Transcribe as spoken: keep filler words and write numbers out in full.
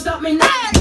stop me now.